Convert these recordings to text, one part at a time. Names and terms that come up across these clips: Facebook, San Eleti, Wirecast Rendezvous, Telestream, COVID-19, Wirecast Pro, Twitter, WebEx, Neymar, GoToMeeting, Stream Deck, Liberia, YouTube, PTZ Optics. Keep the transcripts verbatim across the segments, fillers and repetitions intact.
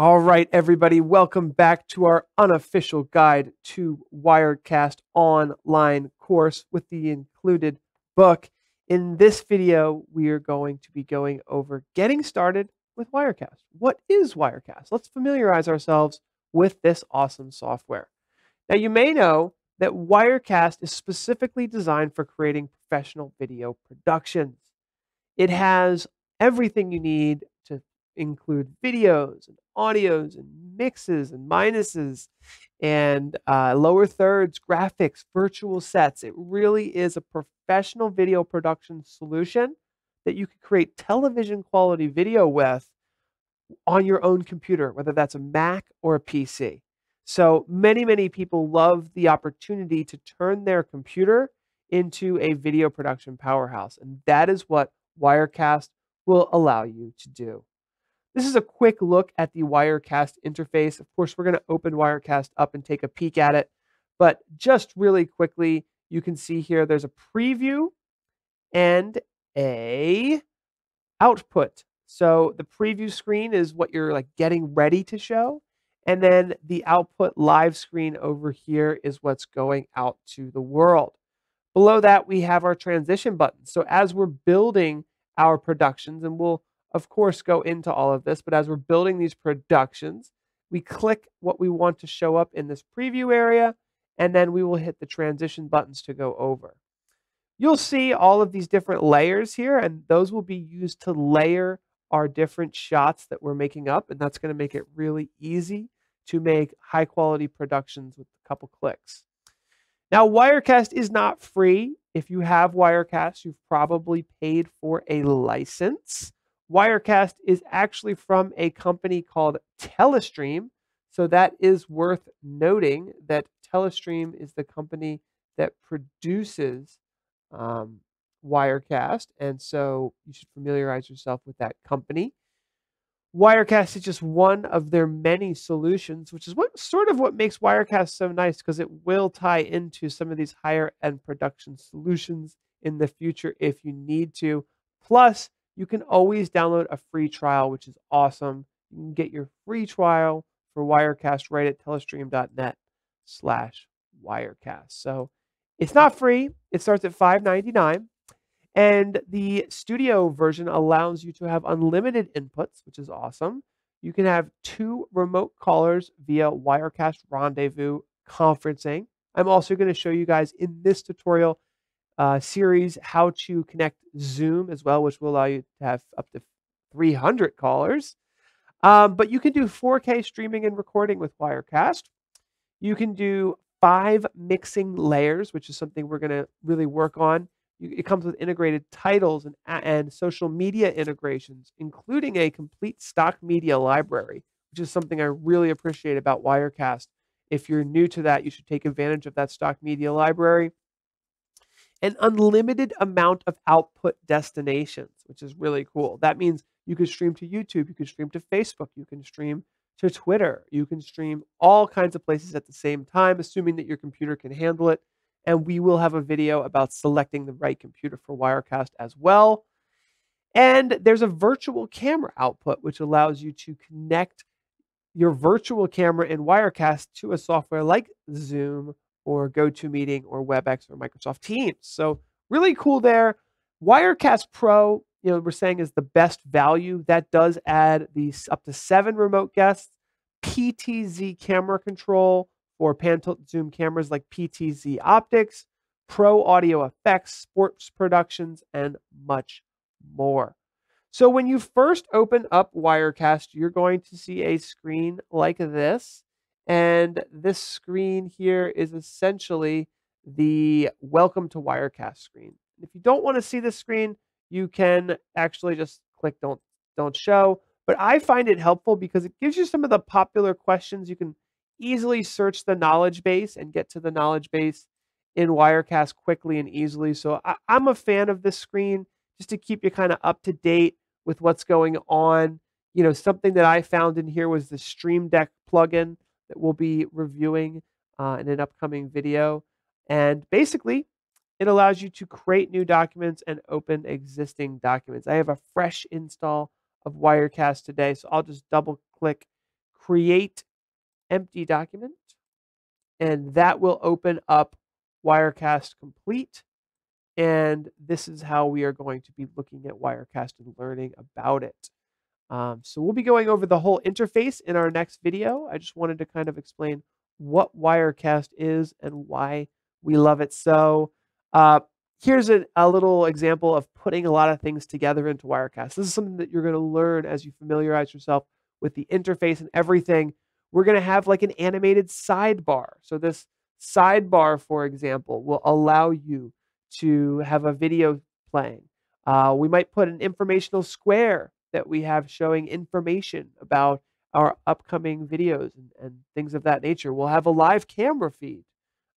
All right, everybody, welcome back to our unofficial guide to Wirecast online course with the included book. In this video, we are going to be going over getting started with Wirecast. What is Wirecast? Let's familiarize ourselves with this awesome software. Now, you may know that Wirecast is specifically designed for creating professional video productions. It has everything you need to include videos and audios and mixes and minuses and uh, lower thirds, graphics, virtual sets. It really is a professional video production solution that you can create television quality video with on your own computer, whether that's a Mac or a P C. So many, many people love the opportunity to turn their computer into a video production powerhouse. And that is what Wirecast will allow you to do. This is a quick look at the Wirecast interface. Of course, we're going to open Wirecast up and take a peek at it. But just really quickly, you can see here there's a preview and a output. So the preview screen is what you're like getting ready to show. And then the output live screen over here is what's going out to the world. Below that, we have our transition buttons. So as we're building our productions, and we'll of course go into all of this, but as we're building these productions, we click what we want to show up in this preview area, and then we will hit the transition buttons to go over. You'll see all of these different layers here, and those will be used to layer our different shots that we're making up, and that's going to make it really easy to make high quality productions with a couple clicks. Now, Wirecast is not free. If you have Wirecast, you've probably paid for a license. Wirecast is actually from a company called Telestream, so that is worth noting that Telestream is the company that produces um, Wirecast, and so you should familiarize yourself with that company. Wirecast is just one of their many solutions, which is what sort of what makes Wirecast so nice, because it will tie into some of these higher end production solutions in the future if you need to. Plus, you can always download a free trial, which is awesome. You can get your free trial for Wirecast right at telestream.net slash Wirecast. So it's not free. It starts at five ninety-nine. And the studio version allows you to have unlimited inputs, which is awesome. You can have two remote callers via Wirecast Rendezvous conferencing. I'm also going to show you guys in this tutorial Uh, series how to connect Zoom as well, which will allow you to have up to three hundred callers. Um, but you can do four K streaming and recording with Wirecast. You can do five mixing layers, which is something we're going to really work on. You, it comes with integrated titles and, and social media integrations, including a complete stock media library, which is something I really appreciate about Wirecast. If you're new to that, you should take advantage of that stock media library. An unlimited amount of output destinations, which is really cool. That means you can stream to YouTube, you can stream to Facebook, you can stream to Twitter, you can stream all kinds of places at the same time, assuming that your computer can handle it. And we will have a video about selecting the right computer for Wirecast as well. And there's a virtual camera output, which allows you to connect your virtual camera in Wirecast to a software like Zoom or GoToMeeting or WebEx or Microsoft Teams. So really cool there. Wirecast Pro, you know, we're saying is the best value. That does add these up to seven remote guests, P T Z camera control for pan tilt zoom cameras like P T Z Optics, Pro audio effects, sports productions, and much more. So when you first open up Wirecast, you're going to see a screen like this. And this screen here is essentially the Welcome to Wirecast screen. If you don't want to see this screen, you can actually just click Don't, don't Show. But I find it helpful because it gives you some of the popular questions. You can easily search the knowledge base and get to the knowledge base in Wirecast quickly and easily. So I, I'm a fan of this screen just to keep you kind of up to date with what's going on. You know, something that I found in here was the Stream Deck plugin that we'll be reviewing uh, in an upcoming video. And basically, it allows you to create new documents and open existing documents. I have a fresh install of Wirecast today, so I'll just double click create empty document, and that will open up Wirecast Complete. And this is how we are going to be looking at Wirecast and learning about it. Um, so we'll be going over the whole interface in our next video. I just wanted to kind of explain what Wirecast is and why we love it so. Uh, here's a, a little example of putting a lot of things together into Wirecast. This is something that you're going to learn as you familiarize yourself with the interface and everything. We're going to have like an animated sidebar. So this sidebar, for example, will allow you to have a video playing. Uh, we might put an informational square that we have showing information about our upcoming videos and, and things of that nature. We'll have a live camera feed.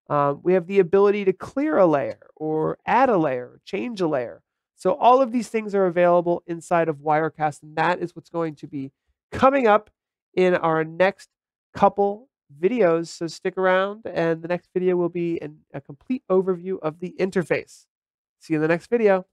Um, we have the ability to clear a layer or add a layer, or change a layer. So all of these things are available inside of Wirecast, and that is what's going to be coming up in our next couple videos. So stick around, and the next video will be an, a complete overview of the interface. See you in the next video.